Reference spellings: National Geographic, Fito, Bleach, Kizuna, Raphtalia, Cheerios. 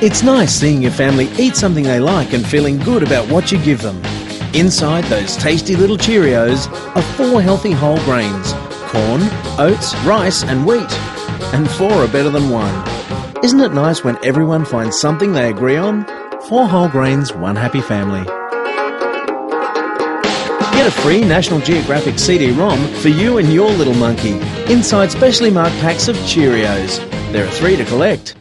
It's nice seeing your family eat something they like and feeling good about what you give them. Inside those tasty little Cheerios are 4 healthy whole grains: corn, oats, rice and wheat. And 4 are better than 1. Isn't it nice when everyone finds something they agree on? 4 whole grains, 1 happy family. Get a free National Geographic CD-ROM for you and your little monkey inside specially marked packs of Cheerios. There are 3 to collect.